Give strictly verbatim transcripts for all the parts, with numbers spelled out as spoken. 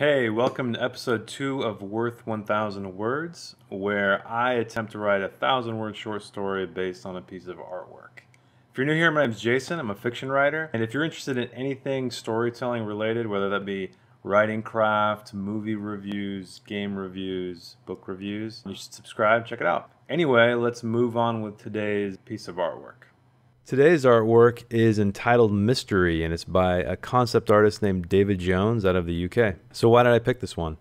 Hey, welcome to episode two of Worth one thousand Words, where I attempt to write a thousand word short story based on a piece of artwork. If you're new here, my name's Jason, I'm a fiction writer, and if you're interested in anything storytelling related, whether that be writing craft, movie reviews, game reviews, book reviews, you should subscribe, check it out. Anyway, let's move on with today's piece of artwork. Today's artwork is entitled Mystery, and it's by a concept artist named David Jones out of the U K. So why did I pick this one?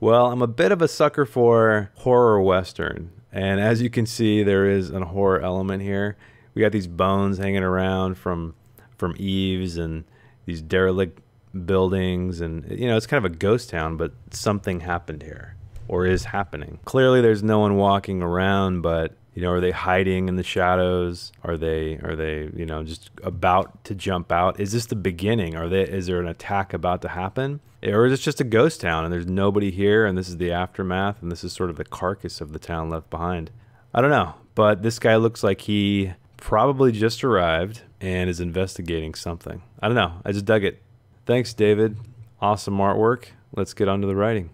Well, I'm a bit of a sucker for horror western, and as you can see, there is a horror element here. We got these bones hanging around from from eaves and these derelict buildings, and you know, it's kind of a ghost town, but something happened here, or is happening. Clearly there's no one walking around, but you know, are they hiding in the shadows? Are they, are they, you know, just about to jump out? Is this the beginning? Are they, is there an attack about to happen? Or is it just a ghost town and there's nobody here and this is the aftermath and this is sort of the carcass of the town left behind? I don't know, but this guy looks like he probably just arrived and is investigating something. I don't know, I just dug it. Thanks, David. Awesome artwork. Let's get on to the writing.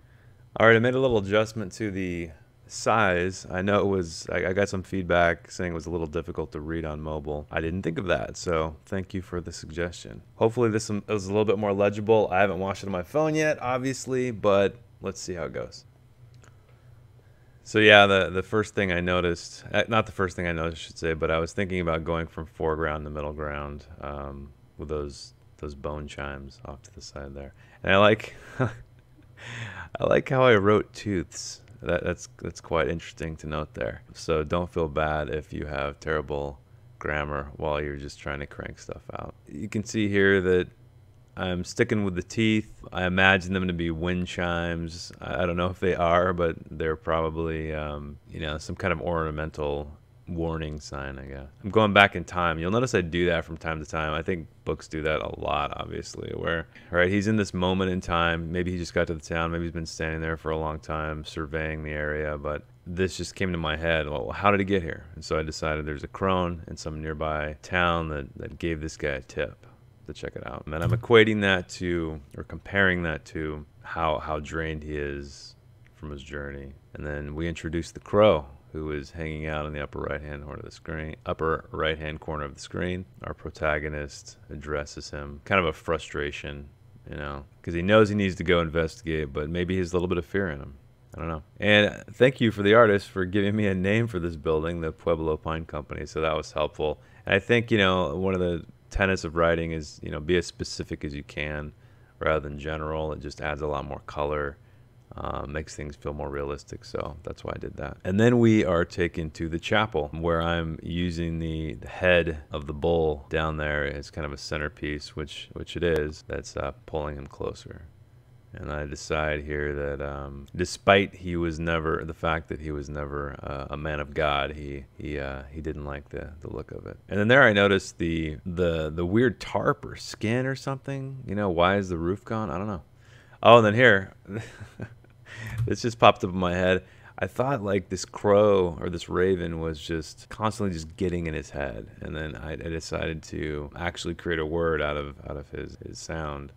All right, I made a little adjustment to the size. I know it was, I got some feedback saying it was a little difficult to read on mobile. I didn't think of that, so thank you for the suggestion. Hopefully this is a little bit more legible. I haven't watched it on my phone yet, obviously, but let's see how it goes. So yeah, the, the first thing I noticed, not the first thing I noticed, I should say, but I was thinking about going from foreground to middle ground um, with those those bone chimes off to the side there. And I like, I like how I wrote tooths. That, that's that's quite interesting to note there. So don't feel bad if you have terrible grammar while you're just trying to crank stuff out. You can see here that I'm sticking with the teeth. I imagine them to be wind chimes. I don't know if they are, but they're probably um, you know, some kind of ornamental warning sign, I guess. I'm going back in time. You'll notice I do that from time to time. I think books do that a lot, obviously, where, right, he's in this moment in time. Maybe he just got to the town. Maybe he's been standing there for a long time, surveying the area, but this just came to my head. Well, how did he get here? And so I decided there's a crone in some nearby town that, that gave this guy a tip to check it out. And then I'm equating that to, or comparing that to, how, how drained he is from his journey. And then we introduce the crow, who is hanging out in the upper right-hand corner of the screen. Upper right-hand corner of the screen. Our protagonist addresses him, kind of a frustration, you know, because he knows he needs to go investigate, but maybe he has a little bit of fear in him. I don't know. And thank you for the artist for giving me a name for this building, the Pueblo Pine Company. So that was helpful. And I think, you know, one of the tenets of writing is, you know, be as specific as you can, rather than general. It just adds a lot more color. Uh, makes things feel more realistic, so that's why I did that. And then we are taken to the chapel, where I'm using the, the head of the bull down there as kind of a centerpiece, which which it is, that's uh, pulling him closer. And I decide here that um, despite he was never, the fact that he was never uh, a man of God, he he uh, he didn't like the the look of it. And then there I noticed the the the weird tarp or skin or something. You know, why is the roof gone? I don't know. Oh, and then here. This just popped up in my head. I thought like this crow or this raven was just constantly just getting in his head, and then I, I decided to actually create a word out of out of his, his sound,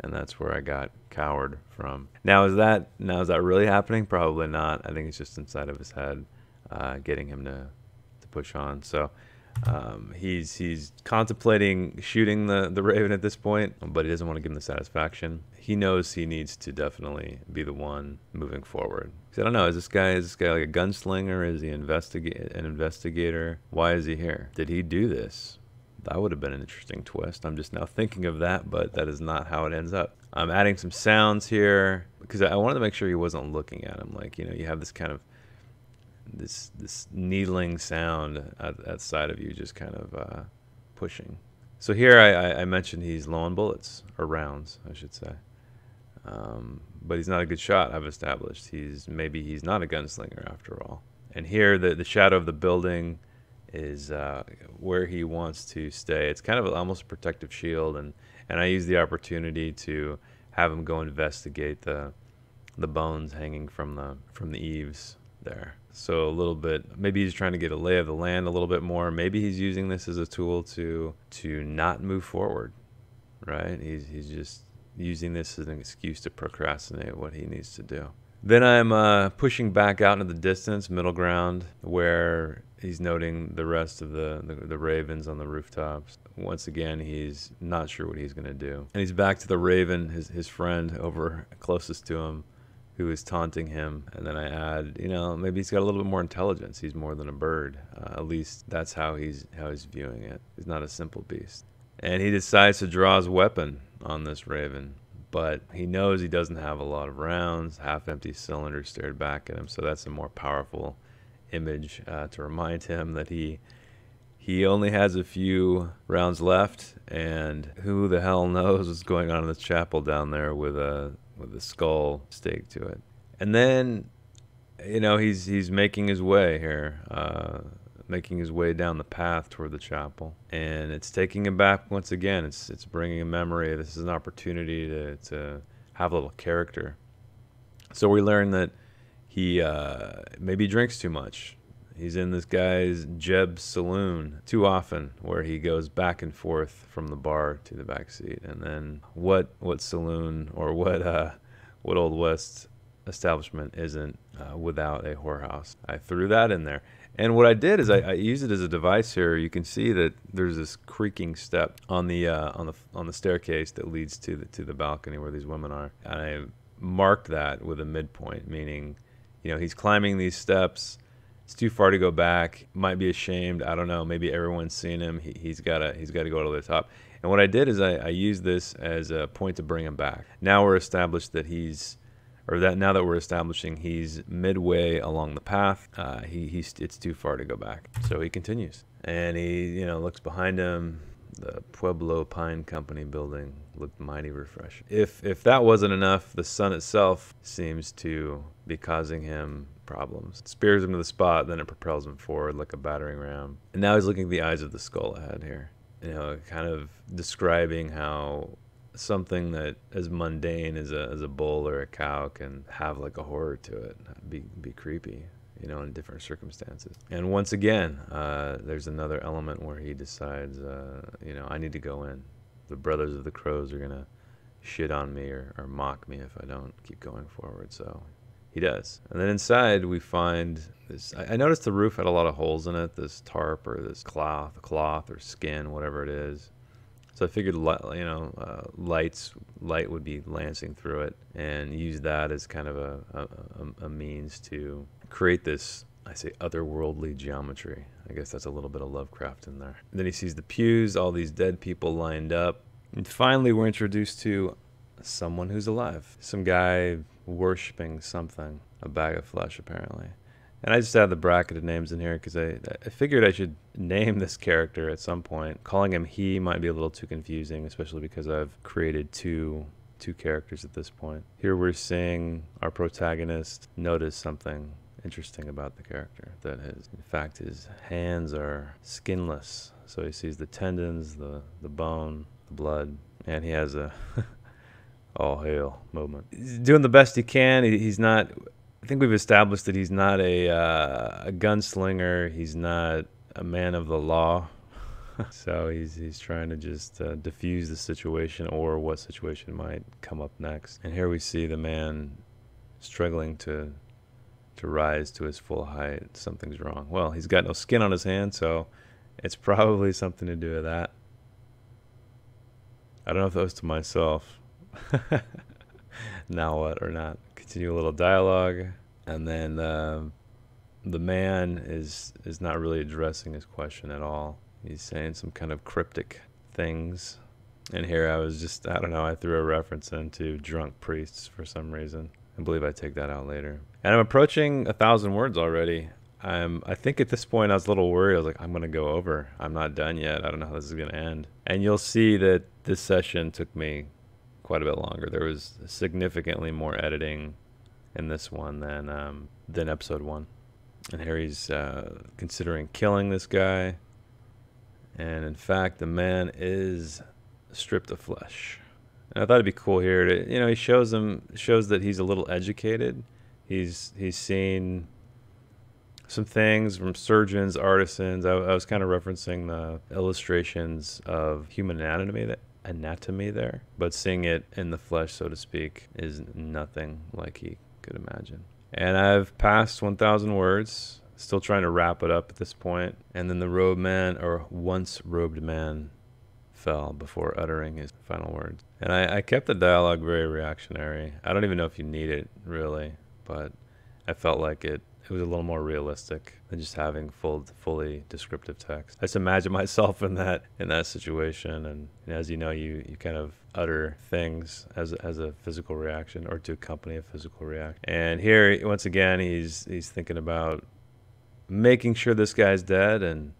and that's where I got coward from. Now is that now is that really happening? Probably not. I think it's just inside of his head, uh, getting him to to push on. So um, he's he's contemplating shooting the the raven at this point, but he doesn't want to give him the satisfaction. He knows he needs to definitely be the one moving forward. I don't know, is this guy, is this guy like a gunslinger? Is he investiga- an investigator? Why is he here? Did he do this? That would have been an interesting twist. I'm just now thinking of that, but that is not how it ends up. I'm adding some sounds here, because I wanted to make sure he wasn't looking at him. Like, you know, you have this kind of, this this needling sound outside of you, just kind of uh, pushing. So here I, I mentioned he's low on bullets, or rounds, I should say. Um, but he's not a good shot, I've established. He's maybe he's not a gunslinger after all. And here the, the shadow of the building is uh, where he wants to stay. It's kind of almost a protective shield, and, and I use the opportunity to have him go investigate the the bones hanging from the from the eaves there. So a little bit, maybe he's trying to get a lay of the land a little bit more. Maybe he's using this as a tool to to not move forward, right? He's he's just using this as an excuse to procrastinate what he needs to do. Then I'm uh, pushing back out into the distance, middle ground, where he's noting the rest of the, the, the ravens on the rooftops. Once again, he's not sure what he's going to do. And he's back to the raven, his, his friend over closest to him, who is taunting him. And then I add, you know, maybe he's got a little bit more intelligence. He's more than a bird. Uh, at least that's how he's, how he's viewing it. He's not a simple beast. And he decides to draw his weapon on this raven. But he knows he doesn't have a lot of rounds. Half-empty cylinder stared back at him. So that's a more powerful image uh, to remind him that he he only has a few rounds left. And who the hell knows what's going on in this chapel down there with a with a skull stake to it. And then, you know, he's he's making his way here, uh, making his way down the path toward the chapel. And it's taking him back once again. It's it's bringing a memory. This is an opportunity to, to have a little character. So we learn that he uh, maybe drinks too much. He's in this guy's Jeb's saloon too often, where he goes back and forth from the bar to the back seat. And then what what saloon or what uh, what Old West establishment isn't uh, without a whorehouse? I threw that in there. And what I did is I, I used it as a device here. You can see that there's this creaking step on the uh, on the on the staircase that leads to the to the balcony where these women are. And I marked that with a midpoint, meaning, you know, he's climbing these steps. It's too far to go back. Might be ashamed. I don't know. Maybe everyone's seen him. He, he's gotta he's gotta go to the top. And what I did is I, I used this as a point to bring him back. Now we're established that he's. Or that now that we're establishing he's midway along the path, uh, he he's it's too far to go back. So he continues, and he you know looks behind him. The Pueblo Pine Company building looked mighty refreshing. If if that wasn't enough, the sun itself seems to be causing him problems. It spears him to the spot, then it propels him forward like a battering ram. And now he's looking at the eyes of the skull ahead here. You know, kind of describing how something that as mundane as a, as a bull or a cow can have like a horror to it, be, be creepy, you know, in different circumstances. And once again, uh, there's another element where he decides, uh, you know, I need to go in. The Brothers of the Crows are going to shit on me or, or mock me if I don't keep going forward. So he does. And then inside we find this, I, I noticed the roof had a lot of holes in it, this tarp or this cloth, cloth or skin, whatever it is. So I figured, you know, uh, lights, light would be lancing through it, and use that as kind of a, a, a means to create this, I say, otherworldly geometry. I guess that's a little bit of Lovecraft in there. And then he sees the pews, all these dead people lined up. And finally, we're introduced to someone who's alive. Some guy worshiping something, a bag of flesh, apparently. And I just had the bracketed names in here because I, I figured I should name this character at some point. Calling him he might be a little too confusing, especially because I've created two two characters at this point. Here we're seeing our protagonist notice something interesting about the character. That is, in fact, his hands are skinless. So he sees the tendons, the, the bone, the blood, and he has a all hail moment. He's doing the best he can. He, he's not... I think we've established that he's not a, uh, a gunslinger. He's not a man of the law. So he's, he's trying to just uh, diffuse the situation or what situation might come up next. And here we see the man struggling to, to rise to his full height. Something's wrong. Well, he's got no skin on his hand, so it's probably something to do with that. I don't know if that was to myself. Now what or not. Continue a little dialogue, and then uh, the man is is not really addressing his question at all. He's saying some kind of cryptic things, and here I was just, I don't know, I threw a reference into drunk priests for some reason. I believe I take that out later. And I'm approaching a thousand words already. I'm, I think at this point I was a little worried. I was like, I'm going to go over. I'm not done yet. I don't know how this is going to end. And you'll see that this session took me quite a bit longer. There was significantly more editing in this one than um, than episode one. And Harry's uh, considering killing this guy, and in fact, the man is stripped of flesh. And I thought it'd be cool here to, you know, he shows him shows that he's a little educated. He's he's seen some things from surgeons, artisans. I, I was kind of referencing the illustrations of human anatomy that anatomy there, but seeing it in the flesh, so to speak, is nothing like he could imagine. And I've passed one thousand words, still trying to wrap it up at this point. And then the robed man, or once robed man, fell before uttering his final words. And I, I kept the dialogue very reactionary. I don't even know if you need it, really, but I felt like it It was a little more realistic than just having full, fully descriptive text. I just imagine myself in that in that situation, and, and as you know, you you kind of utter things as as a physical reaction or to accompany a physical reaction. And here, once again, he's he's thinking about making sure this guy's dead, and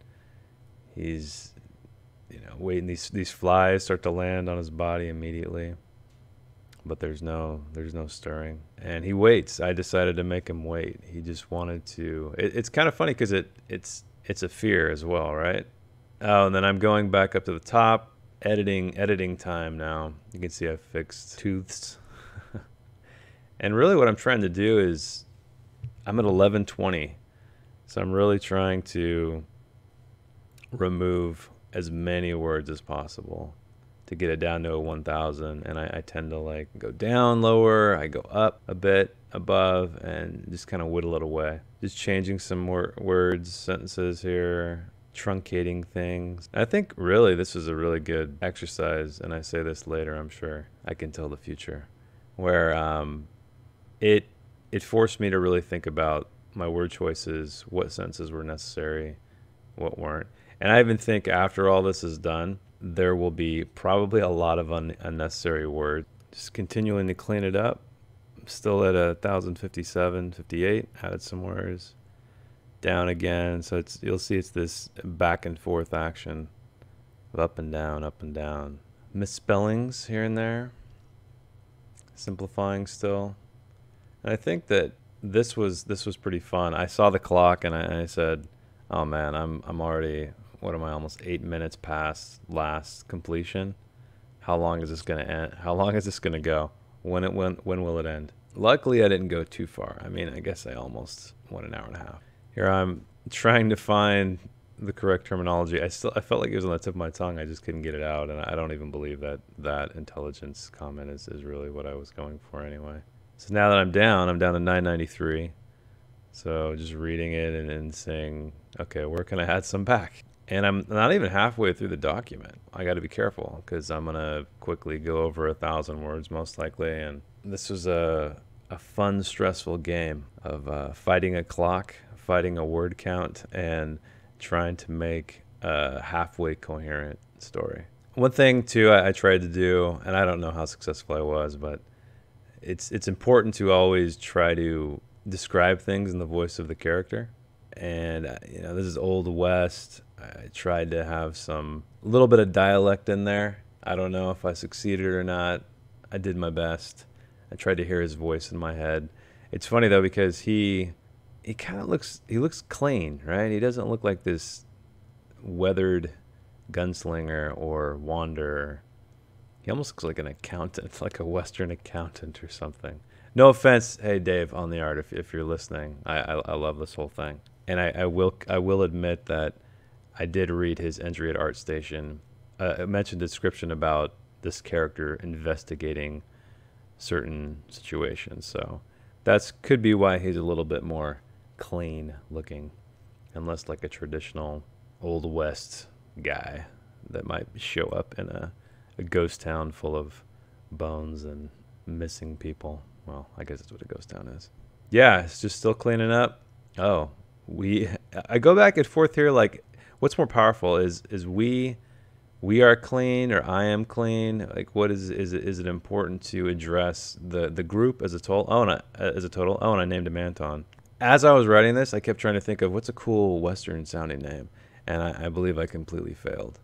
he's you know waiting. These these flies start to land on his body immediately. But there's no there's no stirring, and he waits. I decided to make him wait. He just wanted to. It, it's kind of funny because it it's it's a fear as well, right? Oh, and then I'm going back up to the top, editing editing time now. You can see I've fixed tooths, and really what I'm trying to do is, I'm at eleven twenty, so I'm really trying to remove as many words as possible to get it down to a one thousand, and I, I tend to like go down lower, I go up a bit above, and just kind of whittle it away. Just changing some wor words, sentences here, truncating things. I think really this is a really good exercise, and I say this later, I'm sure, I can tell the future, where um, it, it forced me to really think about my word choices, what sentences were necessary, what weren't. And I even think after all this is done, there will be probably a lot of un unnecessary words. Just continuing to clean it up. I'm still at a one thousand fifty-seven, fifty-eight. Added some words. Down again. So it's you'll see it's this back and forth action of up and down, up and down. Misspellings here and there. Simplifying still. And I think that this was this was pretty fun. I saw the clock and I, and I said, "Oh man, I'm I'm already." What am I, almost eight minutes past last completion? How long is this going to end? How long is this going to go? When it when when will it end? Luckily, I didn't go too far. I mean, I guess I almost went an hour and a half. Here I'm trying to find the correct terminology. I still I felt like it was on the tip of my tongue. I just couldn't get it out, and I don't even believe that that intelligence comment is is really what I was going for anyway. So now that I'm down, I'm down to nine ninety-three. So just reading it and, and saying, okay, where can I add some back? And I'm not even halfway through the document. I got to be careful because I'm going to quickly go over a thousand words most likely. And this was a, a fun, stressful game of uh, fighting a clock, fighting a word count, and trying to make a halfway coherent story. One thing, too, I, I tried to do, and I don't know how successful I was, but it's, it's important to always try to describe things in the voice of the character. And, you know, this is Old West. I tried to have some little bit of dialect in there. I don't know if I succeeded or not. I did my best. I tried to hear his voice in my head. It's funny though because he he kind of looks he looks clean, right? He doesn't look like this weathered gunslinger or wanderer. He almost looks like an accountant, like a Western accountant or something. No offense, hey Dave on the art, if if you're listening, I I, I love this whole thing, and I, I will I will admit that. I did read his entry at ArtStation. Uh, it mentioned a description about this character investigating certain situations. So that's could be why he's a little bit more clean looking and less like a traditional Old West guy that might show up in a, a ghost town full of bones and missing people. Well, I guess that's what a ghost town is. Yeah, it's just still cleaning up. Oh, we, I go back and forth here like, what's more powerful is is we we are clean or I am clean. Like what is is it, is it important to address the the group as a total? Oh, and I, as a total. Oh, and I named him Anton. As I was writing this, I kept trying to think of what's a cool Western sounding name, and I, I believe I completely failed.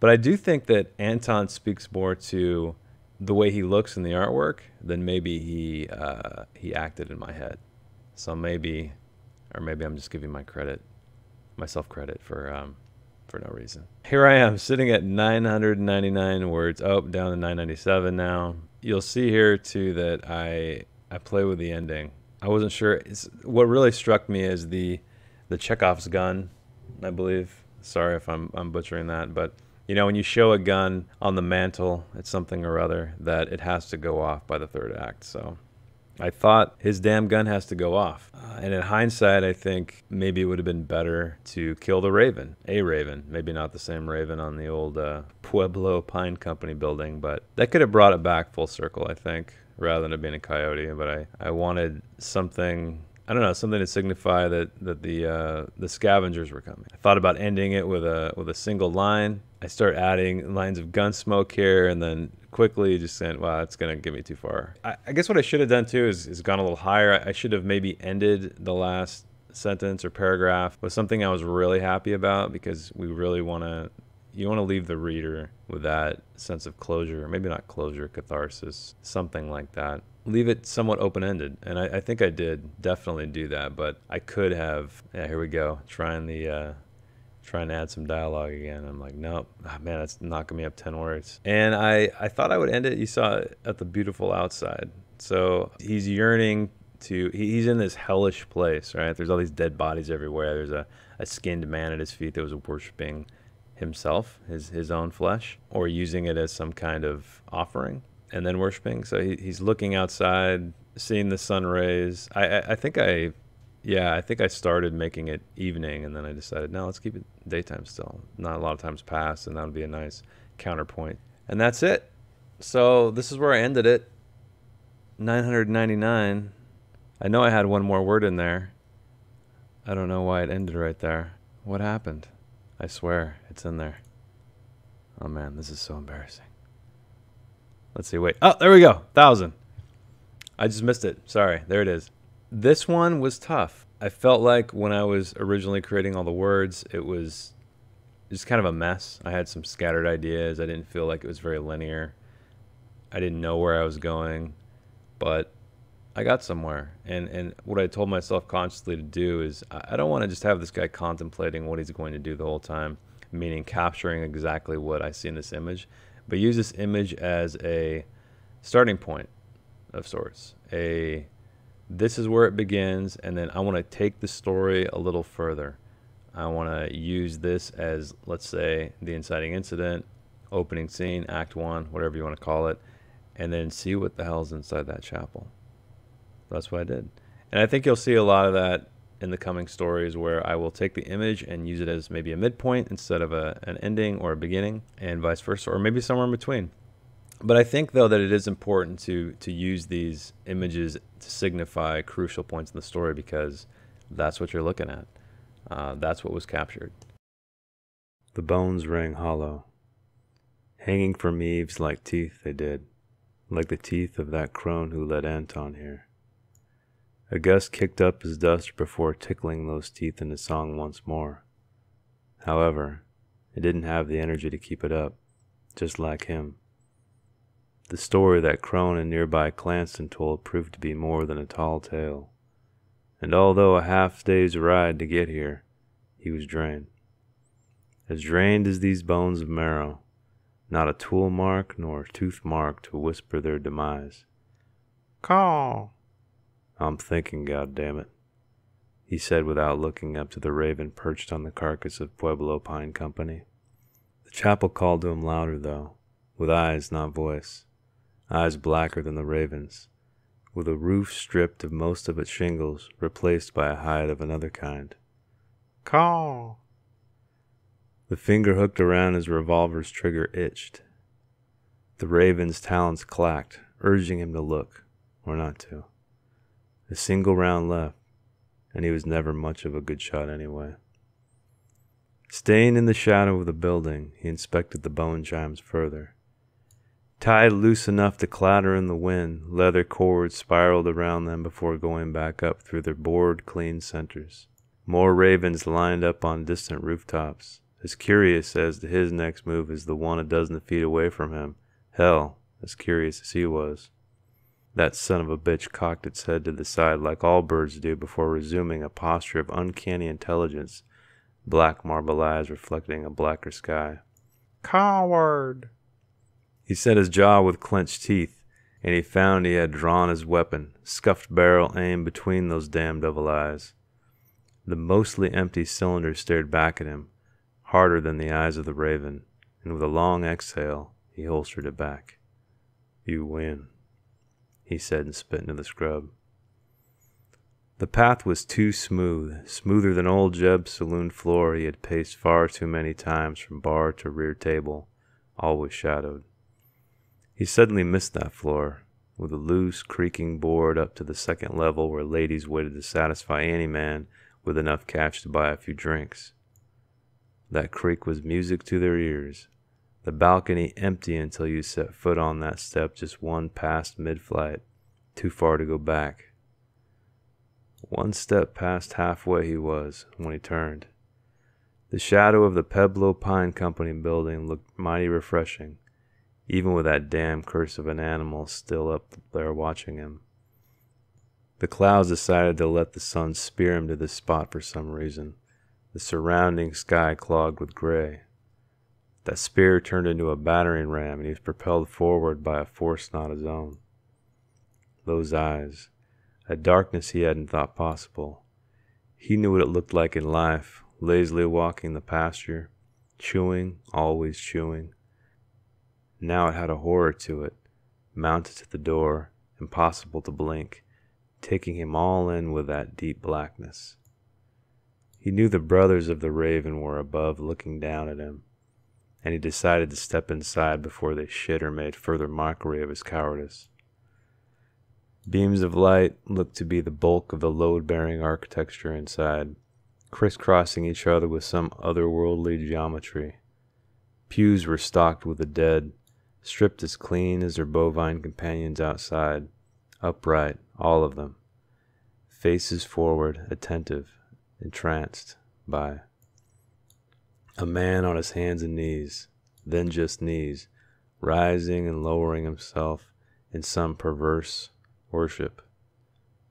But I do think that Anton speaks more to the way he looks in the artwork than maybe he uh, he acted in my head. So maybe, or maybe I'm just giving my credit. myself credit for um, for no reason. Here I am sitting at nine hundred ninety-nine words. Oh, down to nine ninety-seven now. You'll see here too that I I play with the ending. I wasn't sure. It's, what really struck me is the the Chekhov's gun, I believe. Sorry if I'm I'm butchering that, but You know, when you show a gun on the mantle, it's something or other that it has to go off by the third act. So I thought his damn gun has to go off. Uh, and in hindsight, I think maybe it would have been better to kill the raven, a raven, maybe not the same raven on the old uh, Pueblo Pine Company building, but that could have brought it back full circle, I think, rather than it being a coyote. But I, I wanted something, I don't know, something to signify that, that the uh, the scavengers were coming. I thought about ending it with a, with a single line. I start adding lines of gun smoke here, and then quickly just saying, wow, that's going to get me too far. I, I guess what I should have done too is, is gone a little higher. I, I should have maybe ended the last sentence or paragraph with something I was really happy about, because we really want to, you want to leave the reader with that sense of closure, maybe not closure, catharsis, something like that. Leave it somewhat open-ended, and I, I think I did definitely do that, but I could have, yeah, here we go, trying the... Uh, trying to add some dialogue again. I'm like, nope, oh, man, that's knocking me up ten words. And I, I thought I would end it, you saw it, at the beautiful outside. So he's yearning to, he, he's in this hellish place, right? There's all these dead bodies everywhere. There's a, a skinned man at his feet that was worshiping himself, his, his own flesh, or using it as some kind of offering and then worshiping. So he, he's looking outside, seeing the sun rays. I, I, I think I... Yeah, I think I started making it evening, and then I decided, no, let's keep it daytime still. Not a lot of time's passed, and that would be a nice counterpoint. And that's it. So this is where I ended it. nine hundred ninety-nine. I know I had one more word in there. I don't know why it ended right there. What happened? I swear, it's in there. Oh, man, this is so embarrassing. Let's see, wait. Oh, there we go, one thousand. I just missed it. Sorry, there it is. This one was tough. I felt like when I was originally creating all the words, it was just kind of a mess. I had some scattered ideas. I didn't feel like it was very linear. I didn't know where I was going, but I got somewhere. And, and what I told myself consciously to do is I don't want to just have this guy contemplating what he's going to do the whole time, meaning capturing exactly what I see in this image, but use this image as a starting point of sorts, a... This is where it begins, and then I want to take the story a little further. I want to use this as, let's say, the inciting incident, opening scene, act one, whatever you want to call it, and then see what the hell's inside that chapel. That's what I did. And I think you'll see a lot of that in the coming stories, where I will take the image and use it as maybe a midpoint instead of a, an ending or a beginning, and vice versa, or maybe somewhere in between. But I think, though, that it is important to, to use these images to signify crucial points in the story, because that's what you're looking at. Uh, that's what was captured. The bones rang hollow. Hanging from eaves like teeth they did, like the teeth of that crone who led Anton here. A gust kicked up his dust before tickling those teeth into song once more. However, it didn't have the energy to keep it up, just like him. The story that Crone and nearby Clanston told proved to be more than a tall tale, and although a half-day's ride to get here, he was drained. As drained as these bones of marrow, not a tool mark nor tooth mark to whisper their demise. Call! I'm thinking, goddammit, he said without looking up to the raven perched on the carcass of Pueblo Pine Company. The chapel called to him louder, though, with eyes, not voice. Eyes blacker than the raven's, with a roof stripped of most of its shingles, replaced by a hide of another kind. Caw! The finger hooked around his revolver's trigger itched. The raven's talons clacked, urging him to look, or not to. A single round left, and he was never much of a good shot anyway. Staying in the shadow of the building, he inspected the bone chimes further. Tied loose enough to clatter in the wind, leather cords spiraled around them before going back up through their bored, clean centers. More ravens lined up on distant rooftops, as curious as to his next move as the one a dozen feet away from him. Hell, as curious as he was. That son of a bitch cocked its head to the side like all birds do before resuming a posture of uncanny intelligence, black marble eyes reflecting a blacker sky. Coward! He set his jaw with clenched teeth, and he found he had drawn his weapon, scuffed barrel aimed between those damn devil eyes. The mostly empty cylinder stared back at him, harder than the eyes of the raven, and with a long exhale, he holstered it back. "You win," he said and spit into the scrub. The path was too smooth, smoother than old Jeb's saloon floor he had paced far too many times from bar to rear table, always shadowed. He suddenly missed that floor, with a loose, creaking board up to the second level where ladies waited to satisfy any man with enough cash to buy a few drinks. That creak was music to their ears, the balcony empty until you set foot on that step just one past mid-flight, too far to go back. One step past halfway he was when he turned. The shadow of the Pueblo Pine Company building looked mighty refreshing, even with that damn curse of an animal still up there watching him. The clouds decided to let the sun spear him to this spot for some reason, the surrounding sky clogged with gray. That spear turned into a battering ram and he was propelled forward by a force not his own. Those eyes. A darkness he hadn't thought possible. He knew what it looked like in life, lazily walking the pasture, chewing, always chewing. Now it had a horror to it, mounted to the door, impossible to blink, taking him all in with that deep blackness. He knew the brothers of the raven were above looking down at him, and he decided to step inside before they shit or made further mockery of his cowardice. Beams of light looked to be the bulk of the load-bearing architecture inside, crisscrossing each other with some otherworldly geometry. Pews were stocked with the dead, stripped as clean as their bovine companions outside, upright, all of them, faces forward, attentive, entranced by a man on his hands and knees, then just knees, rising and lowering himself in some perverse worship.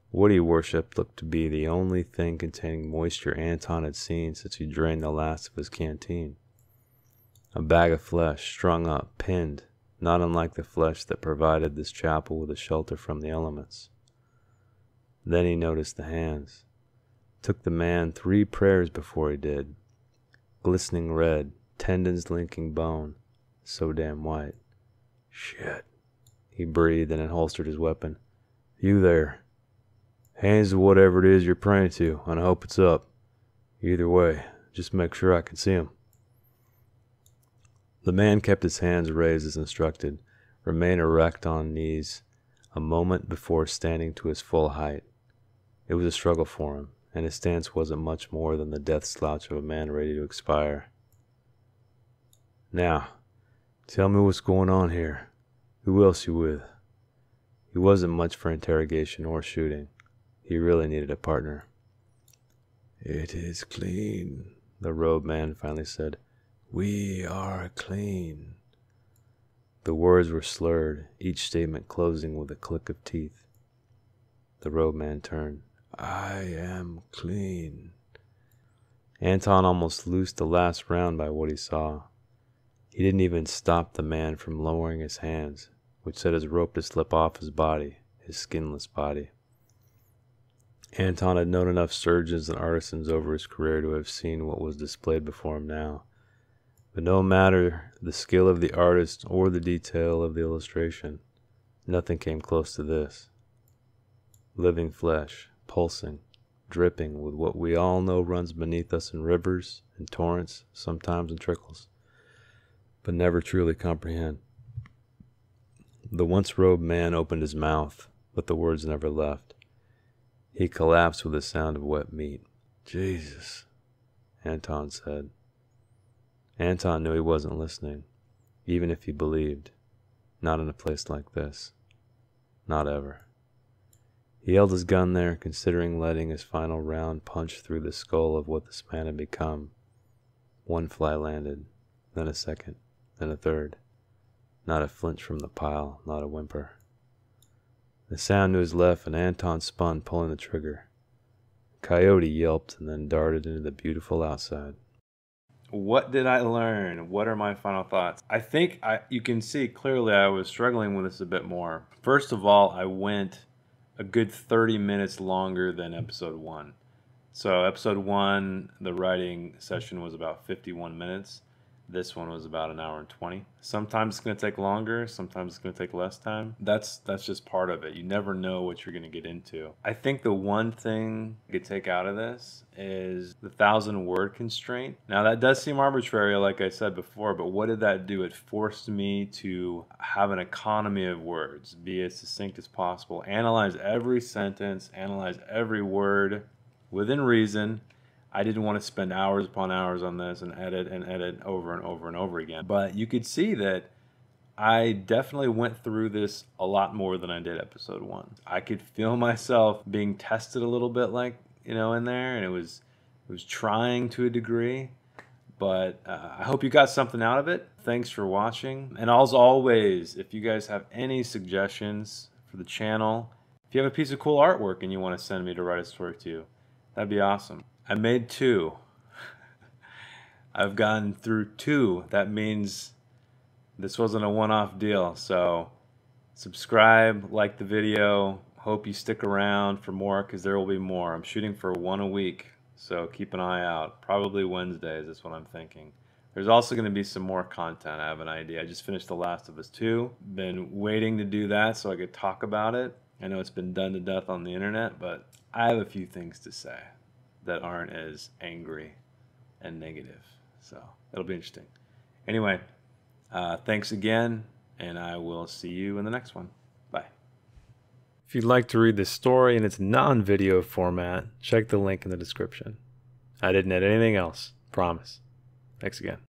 What he worshipped looked to be the only thing containing moisture Anton had seen since he drained the last of his canteen. A bag of flesh strung up, pinned, not unlike the flesh that provided this chapel with a shelter from the elements. Then he noticed the hands. Took the man three prayers before he did. Glistening red, tendons linking bone, so damn white. "Shit," he breathed and unholstered his weapon. "You there. Hands to whatever it is you're praying to, and I hope it's up. Either way, just make sure I can see him." The man kept his hands raised as instructed, remained erect on knees a moment before standing to his full height. It was a struggle for him, and his stance wasn't much more than the death slouch of a man ready to expire. "Now, tell me what's going on here. Who else you with?" He wasn't much for interrogation or shooting. He really needed a partner. "It is clean," the robed man finally said. "We are clean." The words were slurred, each statement closing with a click of teeth. The robed man turned. "I am clean." Anton almost loosed the last round by what he saw. He didn't even stop the man from lowering his hands, which set his rope to slip off his body, his skinless body. Anton had known enough surgeons and artisans over his career to have seen what was displayed before him now. But no matter the skill of the artist or the detail of the illustration, nothing came close to this. Living flesh, pulsing, dripping with what we all know runs beneath us in rivers, in torrents, sometimes in trickles, but never truly comprehend. The once-robed man opened his mouth, but the words never left. He collapsed with the sound of wet meat. "Jesus," Anton said. Anton knew he wasn't listening, even if he believed. Not in a place like this. Not ever. He held his gun there, considering letting his final round punch through the skull of what this man had become. One fly landed, then a second, then a third. Not a flinch from the pile, not a whimper. The sound to his left, and Anton spun, pulling the trigger. Coyote yelped and then darted into the beautiful outside. What did I learn? What are my final thoughts? I think I, you can see clearly I was struggling with this a bit more. First of all, I went a good thirty minutes longer than episode one. So episode one, the writing session was about fifty-one minutes. This one was about an hour and twenty. Sometimes it's going to take longer. Sometimes it's going to take less time. That's that's just part of it. You never know what you're going to get into. I think the one thing you could take out of this is the thousand word constraint. Now that does seem arbitrary, like I said before, but what did that do? It forced me to have an economy of words, be as succinct as possible, analyze every sentence, analyze every word within reason. I didn't want to spend hours upon hours on this and edit and edit over and over and over again. But you could see that I definitely went through this a lot more than I did episode one. I could feel myself being tested a little bit, like, you know, in there, and it was it was trying to a degree. But uh, I hope you got something out of it. Thanks for watching. And as always, if you guys have any suggestions for the channel, if you have a piece of cool artwork and you want to send me to write a story to you, that'd be awesome. I made two. I've gotten through two. That means this wasn't a one-off deal. So subscribe, like the video. Hope you stick around for more, because there will be more. I'm shooting for one a week, so keep an eye out. Probably Wednesdays is what I'm thinking. There's also going to be some more content. I have an idea. I just finished The Last of Us two. Been waiting to do that so I could talk about it. I know it's been done to death on the internet, but I have a few things to say that aren't as angry and negative. So it'll be interesting. Anyway, uh, thanks again, and I will see you in the next one. Bye. If you'd like to read this story in its non-video format, check the link in the description. I didn't add anything else, promise. Thanks again.